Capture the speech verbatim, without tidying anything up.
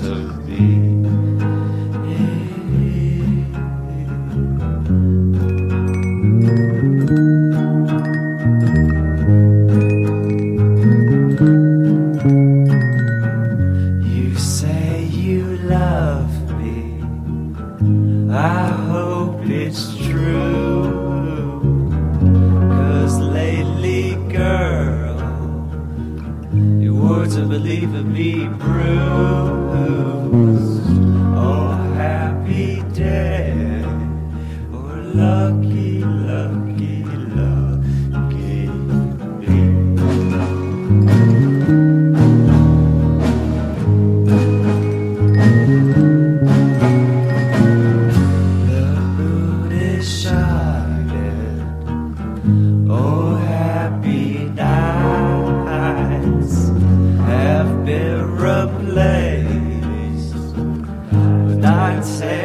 sense of being. You say you love me, I hope it's true, 'cause lately, girl, your words are believably bruised. Oh, happy day, or lucky, lucky, lucky me. The moon is shining, oh, happy nights have been replaced, but I'd say